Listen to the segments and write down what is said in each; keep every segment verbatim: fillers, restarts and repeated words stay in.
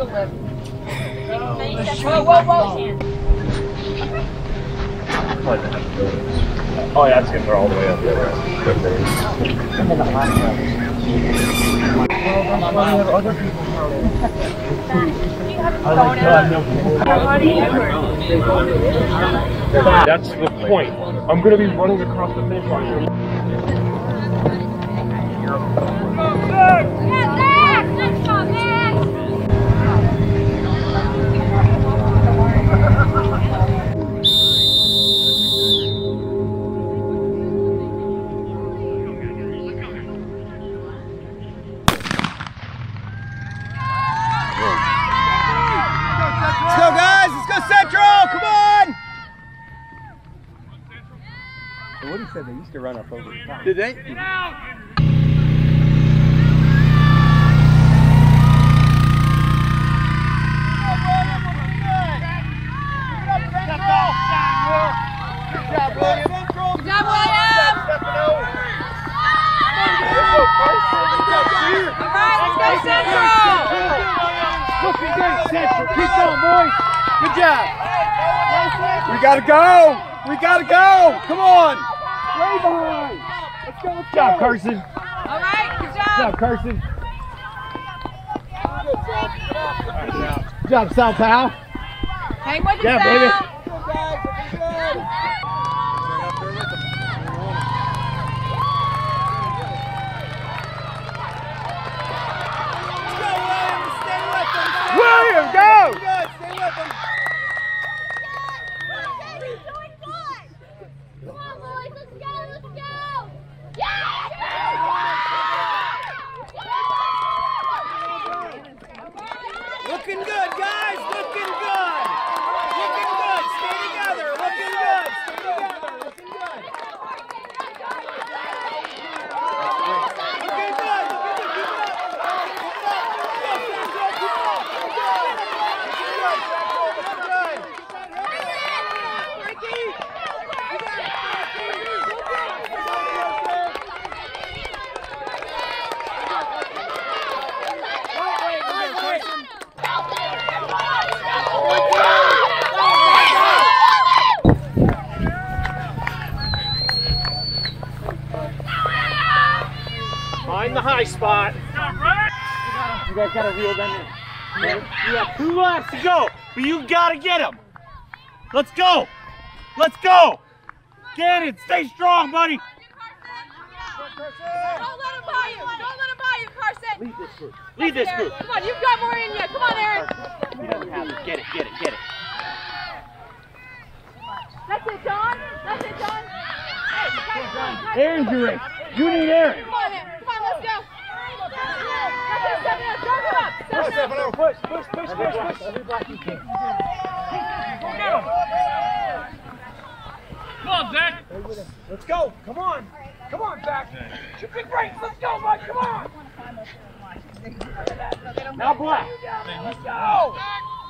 you'll live. Whoa, whoa, whoa! Oh yeah, that's good. They're all the way up there. I'm in the line. I have other people. I like that. That's the point. I'm going to be running across the finish line. They used to run up over the top. Did they? Get out! Good job, William. Good job, William. All right, let's go, Central. Looking good, Central. Keep going, boys. Good job. We gotta go. We gotta go. Come on. Way behind. Let's go. Good job, Carson. All right, good job. Good job, Carson. Good job, Sal Powell. Hang with yeah, baby. William, go! Stay with him. Looking good, guys! Looking good! Looking good! Stay together! Looking good! Stay together! Looking good! Looking good! Spot. Right. You guys gotta reel them in. You have two laps to go, but you gotta get them. Let's go. Let's go. Get it. Stay strong, buddy. Don't let them buy you. Don't let them buy you, Carson. Lead this group. Lead this group. Come on, you've got more in you. Come on, Aaron. He doesn't have it. Get it. Get it. Get it. That's it, John. That's it, John. Hey, Aaron's your race. You need Aaron. Push, push, push, push, push, push. Everybody can. Go get him. Come on, Zach. Let's go. Come on. Come on, Zach. Shoot big breaks. Let's go, bud. Come on. Now, Black. Let's go.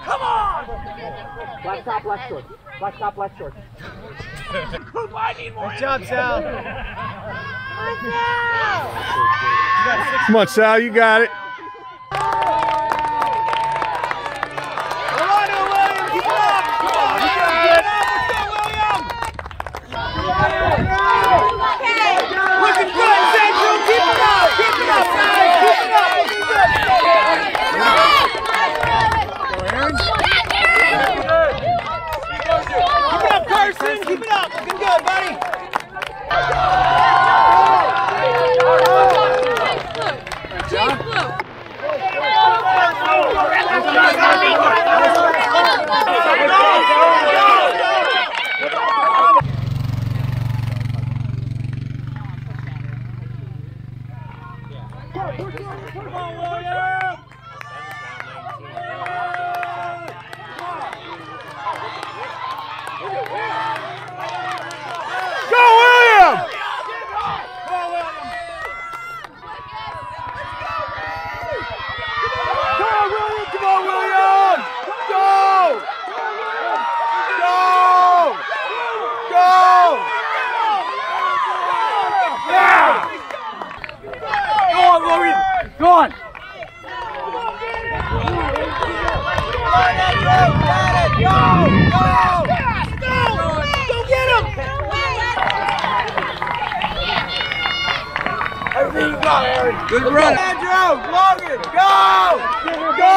Come on. Black top, black short. Black top, black short. I need more. Good job, Sal. Come on, Sal. You got it. Keep it up! Looking good, buddy! Cheese blue! Cheese blue! Good run. Andrew, Logan, go! Go!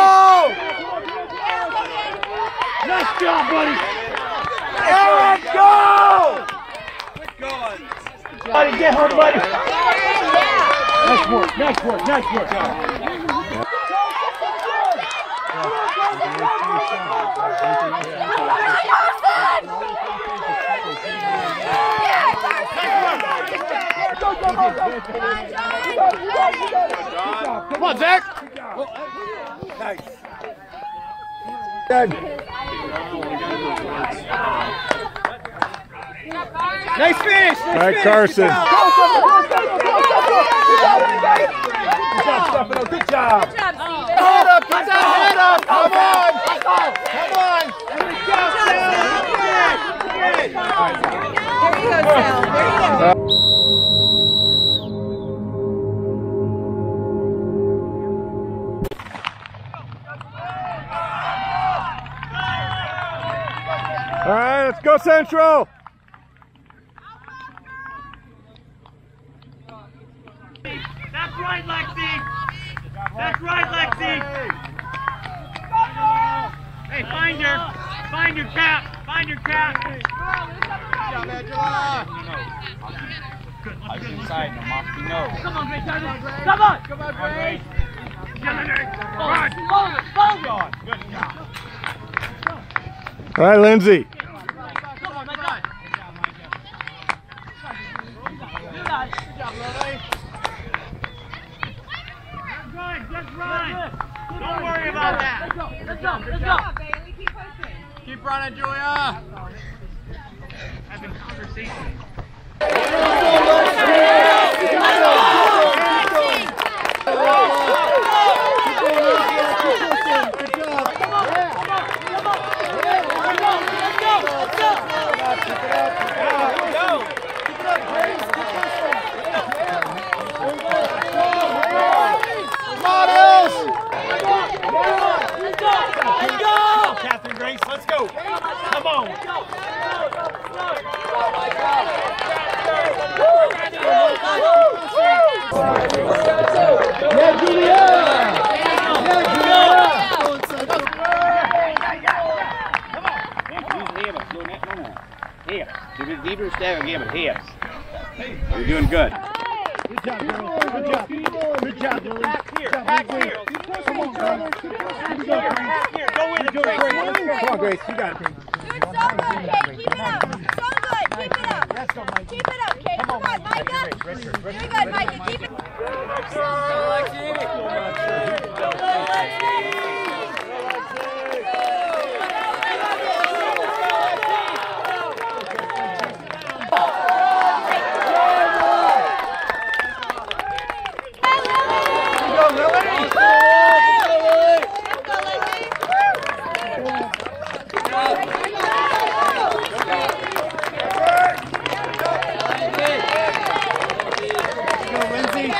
Nice job, buddy. Aaron, go! Good going. Buddy, get home, buddy. Nice work, nice work, nice work. Come on, Zach! Nice. Good. Nice finish! All right, Carson. Good job! Good job! Head up! Put that head up! Come on! Come on! There we go, Sal! There you go, Sal. There you go. All right, let's go Central! That's right, Lexi! That's right, Lexi! Hey, find her! Find your cap! Find your cap! Good job, Angela! Good, let's go inside, no. Come on, Grace! Come on! Come on, Grace! Come on, Grace! Come on! Hold on! Good job! All right, Lindsay. Don't worry about that. Let's go. Let's go. Keep running, Julia. Having conversations. Let's go! Come on! Let's go! Yeah, Julia! Yeah, Julia! Come on! Here, do the deeper step and give it here. You're doing good. Good job, girl. Good job. Good job, Julie. Back here. Back here. Come on, brother. Back here. Go in and go. Come on, Grace, you got it. You're so good, Kate. Keep it up. So good. Keep it up. Keep it up, Kate. Come on, Micah. You're good, Micah. Keep it up. Go, Lexi. Go, Lexi. Go, Lexi.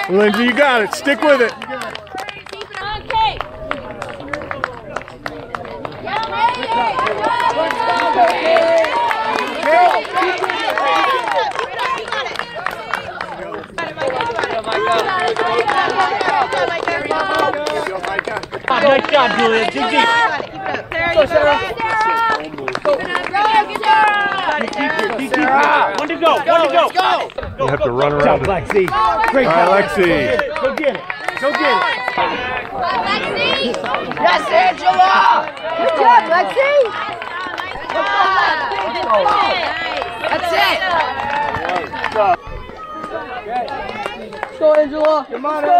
Lindsay, you got it. Stick with it. Nice job, Julia. Go, Sarah. Go, Sarah. One to go. One to go. You have to run around. Good job, Lexi. Great job, Lexi. Go get it. Go get it. Lexi. Yes, Angela. Good job, Lexi. That's it. Let's go, Angela. Come on, Angela.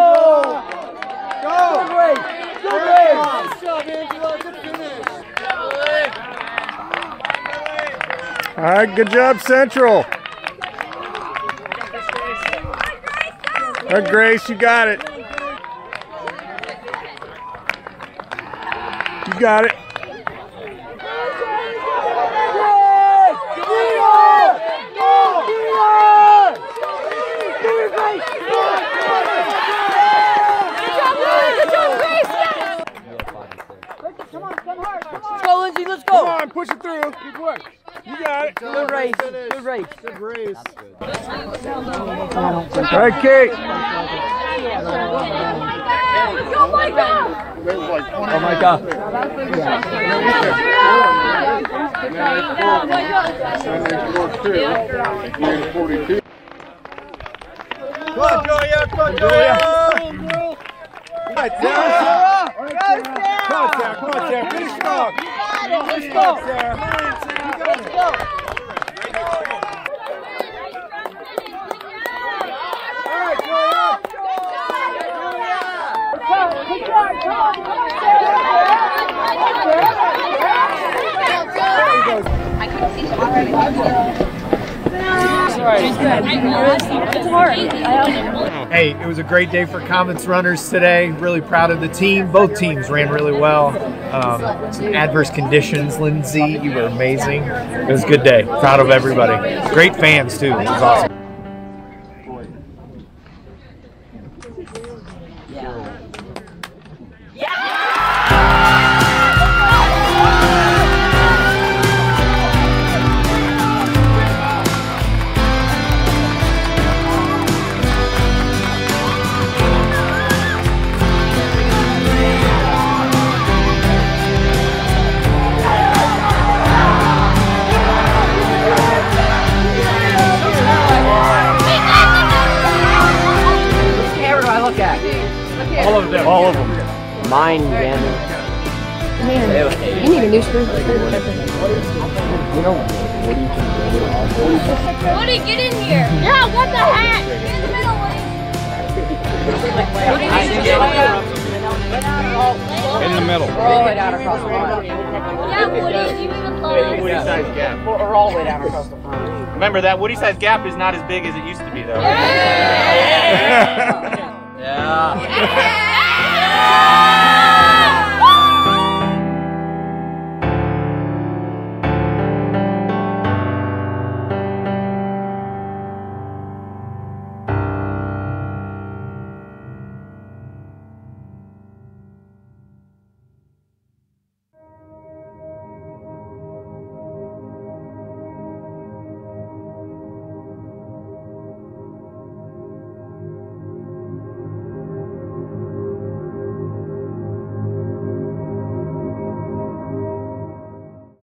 Go. Great. Great. Nice job, Angela. Good finish. All right. Good job, Central. All right, Grace, you got it. You got it. Come on, come on. Let's go, Lindsay. Let's go. Come on, push it through. Keep working. You got it. Good race. Good race. Good race. All right, Kate. Oh my God. Oh my God. Yeah. Go on, Julia. Go on, Julia. Right, Sarah. Right, Sarah. Come on, Sarah. Come on, Sarah. Finish strong. Let's go, Sarah. Let's go. All right, Julia. Good job. Come on, come on, Sarah. I couldn't see something. Hey, it was a great day for Commons runners today. Really proud of the team. Both teams ran really well. Um, some adverse conditions. Lindsay, you were amazing. It was a good day. Proud of everybody. Great fans, too. It was awesome. All of them. All of them. Mine, man. Man, you need a new screw. Woody, get in here. Yeah, what the heck? Get in the middle, Woody. In the middle. We're all the way down across the line. Yeah, Woody, you even lower. Woody size gap. We're all the way down across the line. Remember, that Woody size gap is not as big as it used to be, though. Yeah. Yeah.